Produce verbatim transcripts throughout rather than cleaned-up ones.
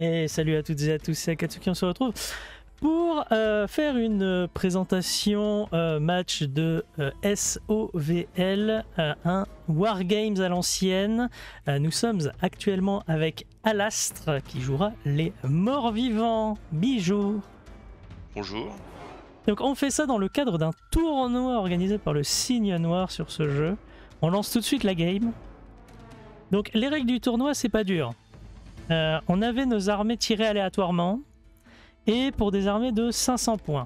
Et salut à toutes et à tous, c'est Akatsuki, on se retrouve pour euh, faire une présentation euh, match de euh, S O V L, euh, un Wargames à l'ancienne. Euh, nous sommes actuellement avec Alastre qui jouera les morts-vivants. Bijou. Bonjour. Donc on fait ça dans le cadre d'un tournoi organisé par le Signe noir sur ce jeu. On lance tout de suite la game. Donc les règles du tournoi, c'est pas dur. Euh, on avait nos armées tirées aléatoirement et pour des armées de cinq cents points.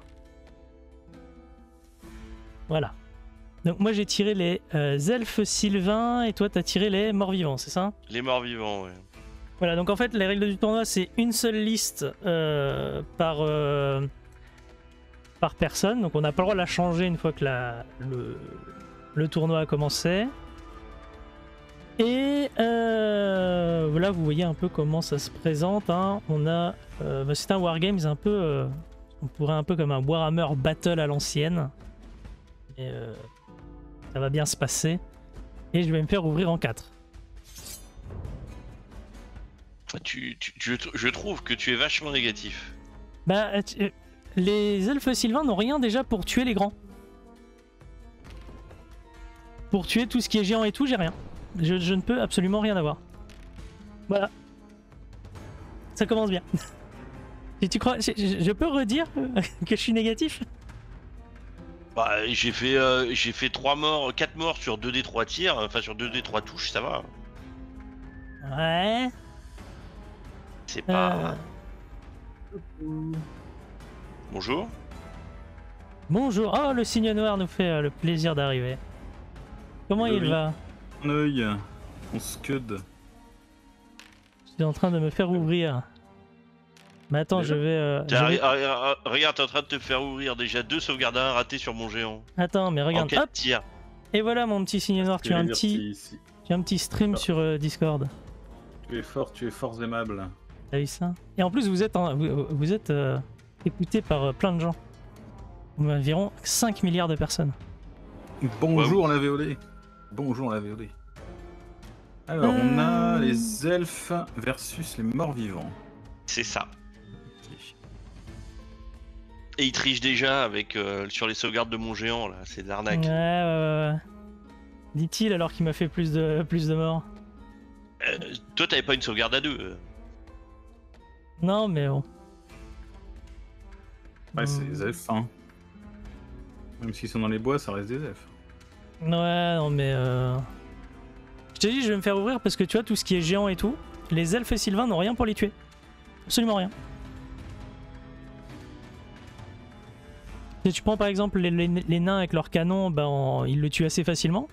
Voilà. Donc moi j'ai tiré les euh, elfes sylvains et toi t'as tiré les morts-vivants, c'est ça? Les morts-vivants, oui. Voilà, donc en fait les règles du tournoi c'est une seule liste euh, par, euh, par personne, donc on n'a pas le droit de la changer une fois que la, le, le tournoi a commencé. Et euh, voilà, vous voyez un peu comment ça se présente, hein. On a, euh, c'est un wargame, un peu, euh, on pourrait un peu comme un Warhammer Battle à l'ancienne. Et euh, ça va bien se passer. Et je vais me faire ouvrir en quatre. Tu, tu, je, je trouve que tu es vachement négatif. Bah, tu, les elfes sylvains n'ont rien déjà pour tuer les grands. Pour tuer tout ce qui est géant et tout, j'ai rien. Je, je ne peux absolument rien avoir. Voilà. Ça commence bien. Si tu crois, je, je, je peux redire que je suis négatif? Bah, j'ai fait, euh, j'ai fait trois morts, quatre morts sur deux D trois tirs, enfin sur deux D trois touches, ça va. Ouais. C'est pas... Euh... Bonjour. Bonjour. Oh, le Signe noir nous fait euh, le plaisir d'arriver. Comment oui. il va? Mon œil, mon scud. Je suis en train de me faire ouvrir. Mais attends, déjà, je vais. Euh, je vais... Regarde, regarde, t'es en train de te faire ouvrir déjà deux sauvegardes à un raté sur mon géant. Attends, mais regarde. Hop. Tir. Et voilà mon petit Signe noir. Tu as un petit, tu as un petit stream ah. sur euh, Discord. Tu es fort, tu es fort aimable. T'as vu ça? Et en plus, vous êtes, en... vous, vous êtes euh, écouté par euh, plein de gens. Environ cinq milliards de personnes. Bonjour wow. la Véolia. Bonjour la V O D. Alors euh... on a les elfes versus les morts vivants. C'est ça. Et ils trichent déjà avec euh, sur les sauvegardes de mon géant là, c'est de l'arnaque. Ouais, ouais, ouais. Dit-il alors qu'il m'a fait plus de plus de morts. Euh, toi t'avais pas une sauvegarde à deux. Non mais bon. Ouais c'est des elfes hein. Même s'ils sont dans les bois, ça reste des elfes. Ouais, non mais euh... je t'ai dit je vais me faire ouvrir parce que tu vois tout ce qui est géant et tout, les elfes et sylvains n'ont rien pour les tuer. Absolument rien. Si tu prends par exemple les, les, les nains avec leurs canons, bah on, ils le tuent assez facilement,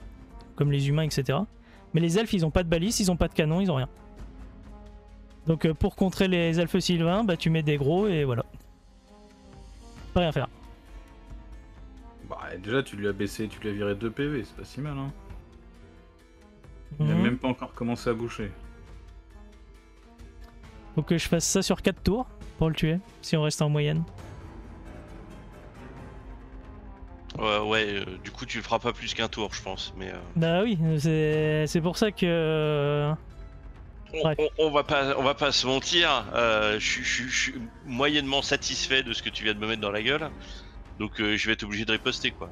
comme les humains et cetera. Mais les elfes ils ont pas de balise, ils ont pas de canon, ils ont rien. Donc euh, pour contrer les elfes sylvains, bah tu mets des gros et voilà. Pas rien faire. Bah déjà tu lui as baissé, tu lui as viré deux P V, c'est pas si mal hein. Il mmh. a même pas encore commencé à boucher. Faut que je fasse ça sur quatre tours pour le tuer, si on reste en moyenne. Ouais ouais, euh, du coup tu le feras pas plus qu'un tour je pense, mais... Euh... Bah oui, c'est pour ça que... On, on, on, va pas, on va pas se mentir, euh, je suis moyennement satisfait de ce que tu viens de me mettre dans la gueule. Donc euh, je vais être obligé de riposter quoi.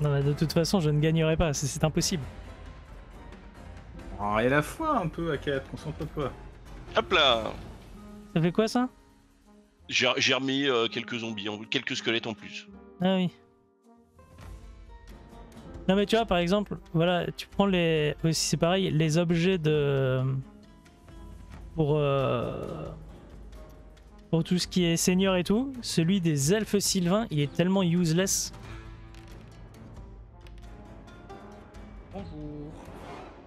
Non mais de toute façon je ne gagnerai pas, c'est impossible. Oh, et la foi un peu à quatre, concentre-toi. Hop là. Ça fait quoi ça? J'ai remis euh, quelques zombies, en, quelques squelettes en plus. Ah oui. Non mais tu vois par exemple, voilà, tu prends les... aussi c'est pareil, les objets de... Pour... Euh... Pour tout ce qui est seigneur et tout, celui des elfes sylvains, il est tellement useless. Bonjour.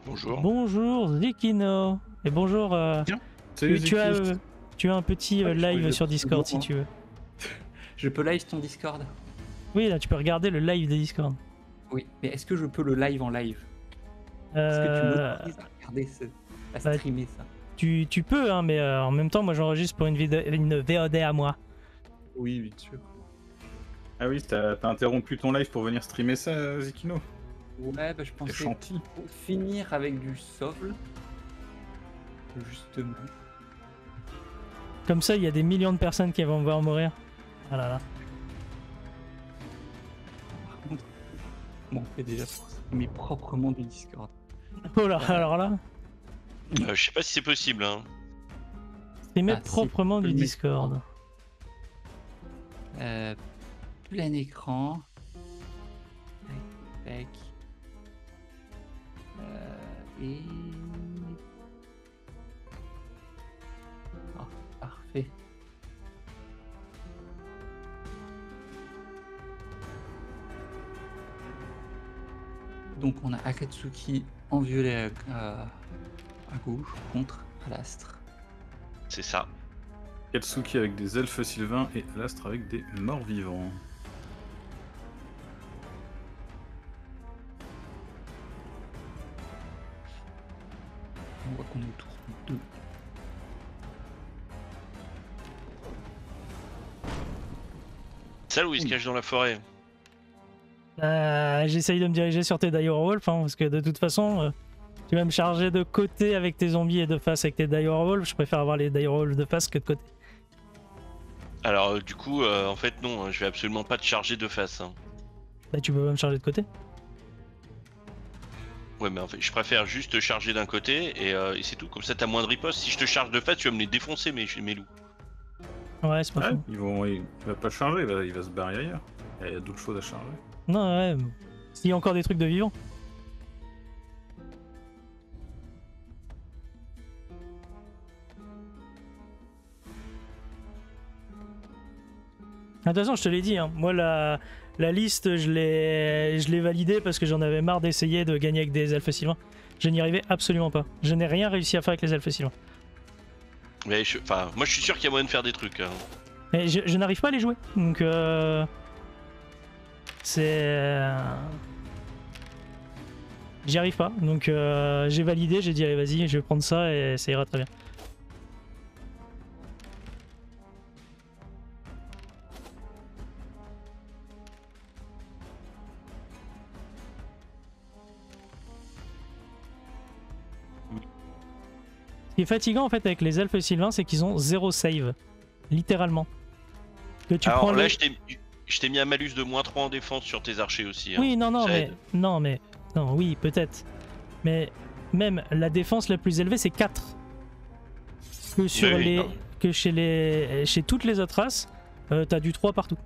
Bonjour. Bonjour Zikino. Et bonjour. Euh, tu, tu, as, euh, tu as un petit euh, live ouais, sur Discord si tu veux. Je peux live ton Discord? Oui, là tu peux regarder le live des Discord. Oui, mais est-ce que je peux le live en live? Est-ce euh... que tu m'autorises à regarder ce... à bah, streamer ça? Tu, tu peux, hein, mais euh, en même temps, moi j'enregistre pour une, vidéo, une V O D à moi. Oui, bien sûr. Ah oui, t'as interrompu ton live pour venir streamer ça, Zikino? Ouais, bah je pensais finir avec du S O V L, justement. Comme ça, il y a des millions de personnes qui vont voir mourir. Ah là là. Par contre, on fait déjà mes propres mondes de Discord. Oh là, alors là euh, je sais pas si c'est possible. Hein. C'est mes ah, proprement du Discord. Euh, plein écran. Euh, et... Oh, parfait. Donc on a Akatsuki en violet à, euh, à gauche contre Alastre. C'est ça. Akatsuki avec des elfes sylvains et Alastre avec des morts vivants. On voit qu'on est autour de deux. Celle où il se cache dans la forêt. Euh, J'essaye de me diriger sur tes Dire Wolf, hein, parce que de toute façon, euh, tu vas me charger de côté avec tes zombies et de face avec tes Dire Wolf. Je préfère avoir les Dire Wolf de face que de côté. Alors, euh, du coup, euh, en fait, non, hein, je vais absolument pas te charger de face. Hein. Bah, tu peux pas me charger de côté. Ouais, mais en fait, je préfère juste te charger d'un côté et, euh, et c'est tout. Comme ça, t'as moins de riposte. Si je te charge de face, tu vas me les défoncer, mes, mes loups. Ouais, c'est pas ah, fou. Ils vont, il va pas charger, il va, il va se barrer ailleurs. Il y a d'autres choses à charger. Non, ouais. S'il y a encore des trucs de vivants. De toute façon, je te l'ai dit, hein, moi la, la liste, je l'ai validée parce que j'en avais marre d'essayer de gagner avec des elfes sylvains. Je n'y arrivais absolument pas. Je n'ai rien réussi à faire avec les elfes sylvains. Mais je, enfin, moi je suis sûr qu'il y a moyen de faire des trucs. Hein. Mais je, je n'arrive pas à les jouer, donc euh... c'est... J'y arrive pas, donc euh... j'ai validé, j'ai dit allez vas-y, je vais prendre ça et ça ira très bien. Ce qui est fatigant en fait avec les elfes sylvains, c'est qu'ils ont zéro save, littéralement. Que tu Alors prends là, les... je t'ai mis un malus de moins trois en défense sur tes archers aussi. Oui, hein, non, non, mais, non, mais non, oui, peut-être. Mais même la défense la plus élevée, c'est quatre. Que sur oui, les, non. que chez les, chez toutes les autres races, euh, t'as du trois partout.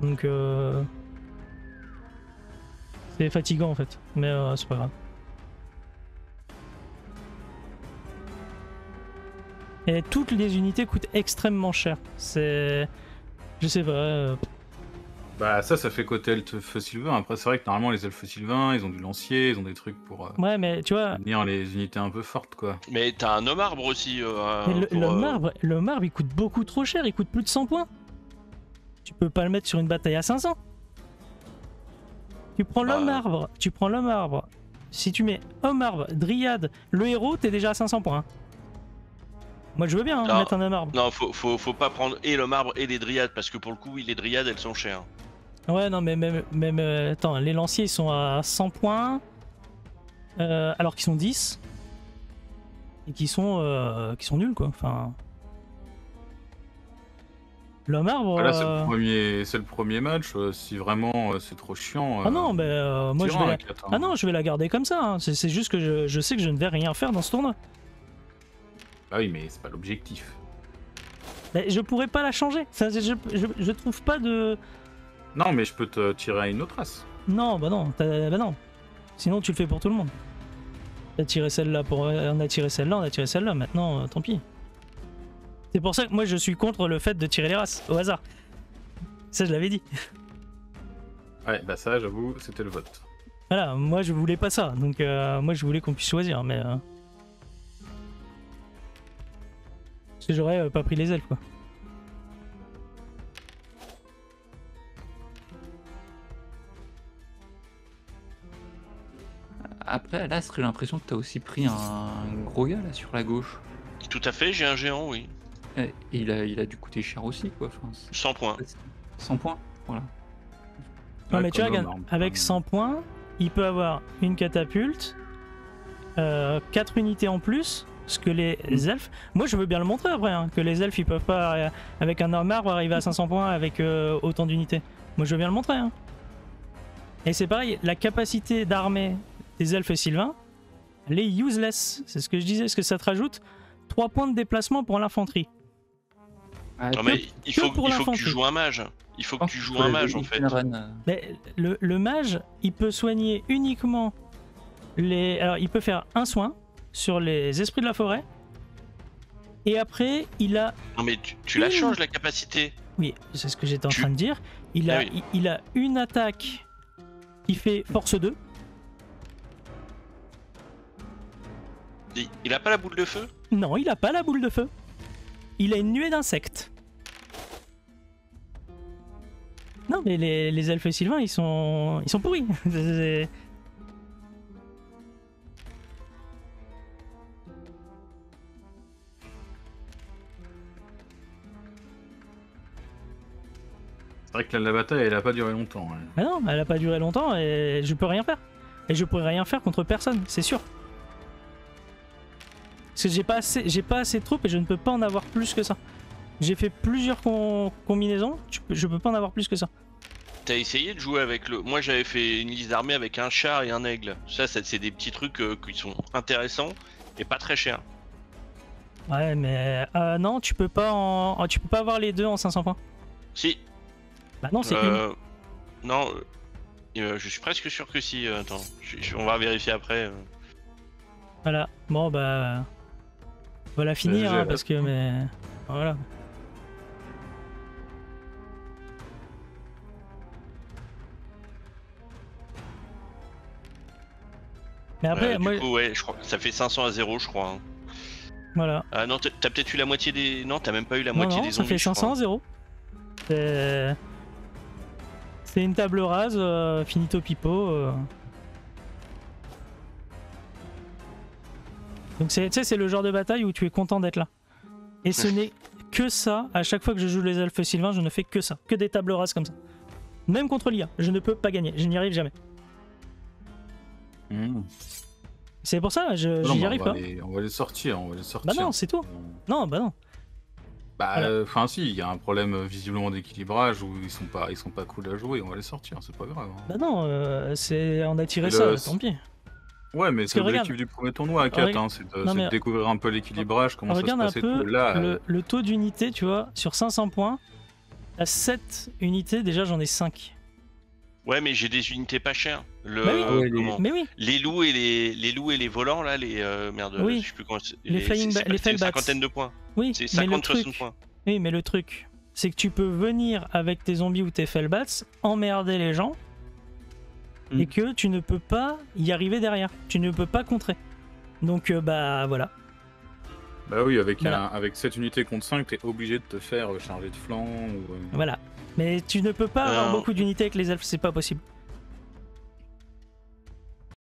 Donc euh... c'est fatigant en fait, mais euh, c'est pas grave. Et toutes les unités coûtent extrêmement cher. C'est... Je sais pas... Euh... Bah ça, ça fait côté elfes sylvains. Après c'est vrai que normalement les elfes sylvains, ils ont du lancier, ils ont des trucs pour... Euh, ouais mais tu vois... tenir les unités un peu fortes quoi. Mais t'as un homme arbre aussi. Euh, mais le, pour, le, euh... marbre, le marbre il coûte beaucoup trop cher, il coûte plus de cent points. Tu peux pas le mettre sur une bataille à cinq cents. Tu prends bah... l'homme arbre, tu prends l'homme arbre. Si tu mets homme arbre, dryade, le héros, t'es déjà à cinq cents points. Moi je veux bien hein, non, mettre un marbre. Non, faut, faut, faut pas prendre et le marbre et les dryades parce que pour le coup, les dryades elles sont chères. Ouais, non, mais même. même euh, attends, les lanciers ils sont à cent points euh, alors qu'ils sont dix et qu'ils sont, euh, qu'ils sont nuls quoi. Enfin. Le marbre. Ah là, c'est euh... le, le premier match. Euh, si vraiment euh, c'est trop chiant. Euh, ah non, mais euh, moi je vais. La... quatre, hein. Ah non, je vais la garder comme ça. Hein. C'est juste que je, je sais que je ne vais rien faire dans ce tournoi. Ah oui, mais c'est pas l'objectif. Mais je pourrais pas la changer. Ça, je, je, je trouve pas de... Non, mais je peux te tirer à une autre race. Non, bah non. Bah non. Sinon, tu le fais pour tout le monde. On a tiré celle-là, pour... on a tiré celle-là, on a tiré celle-là. Maintenant, euh, tant pis. C'est pour ça que moi, je suis contre le fait de tirer les races, au hasard. Ça, je l'avais dit. Ouais, bah ça, j'avoue, c'était le vote. Voilà, moi, je voulais pas ça. Donc, euh, moi, je voulais qu'on puisse choisir, mais... Euh... Parce que j'aurais pas pris les elfes quoi. Après là, j'ai l'impression que t'as aussi pris un... un gros gars là sur la gauche. Tout à fait, j'ai un géant oui. Et il a, il a dû coûter cher aussi quoi. Enfin, cent points. cent points, voilà. Non ouais, mais tu regardes, avec cent points, il peut avoir une catapulte, euh, quatre unités en plus. ce que les elfes, moi je veux bien le montrer après, hein, que les elfes ils peuvent pas euh, avec un arbre arriver à cinq cents points avec euh, autant d'unités. Moi je veux bien le montrer. Hein. Et c'est pareil, la capacité d'armée des elfes et sylvains, elle est useless. C'est ce que je disais, parce que ça te rajoute trois points de déplacement pour l'infanterie. Ah, non mais il faut, il faut que tu joues un mage. Il faut que tu joues un mage en fait. Mais le, le mage, il peut soigner uniquement les... Alors il peut faire un soin sur les esprits de la forêt. Et après, il a... Non mais tu, tu une... la changes la capacité. Oui, c'est ce que j'étais en tu... train de dire. Il a, ah oui. il, il a une attaque qui fait force deux. Il, il a pas la boule de feu? Non, il a pas la boule de feu. Il a une nuée d'insectes. Non mais les, les elfes et sylvains ils sont ils sont pourris. C'est vrai que la, la bataille elle a pas duré longtemps. Ouais. Ah non, elle a pas duré longtemps et je peux rien faire. Et je pourrais rien faire contre personne, c'est sûr. Parce que j'ai pas assez, j'ai pas assez de troupes et je ne peux pas en avoir plus que ça. J'ai fait plusieurs com combinaisons, je peux, je peux pas en avoir plus que ça. T'as essayé de jouer avec le... Moi j'avais fait une liste d'armée avec un char et un aigle. Ça, ça c'est des petits trucs euh, qui sont intéressants et pas très chers. Ouais mais... Euh, non, tu peux pas en... tu peux pas avoir les deux en cinq cents points. Si. Bah non, c'est euh, une. Non, euh, je suis presque sûr que si. Euh, attends, je, je, on va vérifier après. Euh. Voilà, bon bah... Voilà, finir hein, parce que mais... Voilà. Mais après, euh, moi... Du coup, ouais, je crois... ça fait cinq cents à zéro, je crois. Hein. Voilà. Ah non, t'as peut-être eu la moitié des... Non, t'as même pas eu la moitié non, non, des zombies, ça fait cinq cents à zéro. C'est... C'est une table rase, euh, finito pipo. Euh... Donc tu sais, c'est le genre de bataille où tu es content d'être là. Et ce n'est que ça, à chaque fois que je joue les elfes sylvains, je ne fais que ça. Que des tables rases comme ça. Même contre l'I A, je ne peux pas gagner, je n'y arrive jamais. Mmh. C'est pour ça, je n'y arrive pas. Les, on va les sortir, on va les sortir. Bah non, c'est tout. Non, bah non. Bah, voilà. Enfin euh, si, il y a un problème visiblement d'équilibrage où ils sont pas, ils sont pas cool à jouer, on va les sortir, c'est pas grave. Hein. Bah non, euh, c'est on a tiré ça, le... tant pis. Ouais, mais c'est l'objectif du premier tournoi à quatre, hein, c'est de, mais... de découvrir un peu l'équilibrage, comment ça se passait tout là. Le, le taux d'unité, tu vois, sur cinq cents points, à sept unités, déjà j'en ai cinq. Ouais, mais j'ai des unités pas chères. Le, bah oui. Euh, ouais, les... Mais oui. Les loups et les, les loups et les volants là, les euh, merde, oui. Je sais plus comment. Les, les flying bats, les fail bats. Cinquantaine de points. Oui. C'est cinquante soixante points. Oui, mais le truc, c'est que tu peux venir avec tes zombies ou tes fail bats, emmerder les gens. Et que tu ne peux pas y arriver derrière, tu ne peux pas contrer. Donc euh, bah voilà. Bah oui, avec, voilà. Un, avec sept unités contre cinq, t'es obligé de te faire charger de flanc. Ou... Voilà, mais tu ne peux pas non. avoir beaucoup d'unités avec les elfes, c'est pas possible.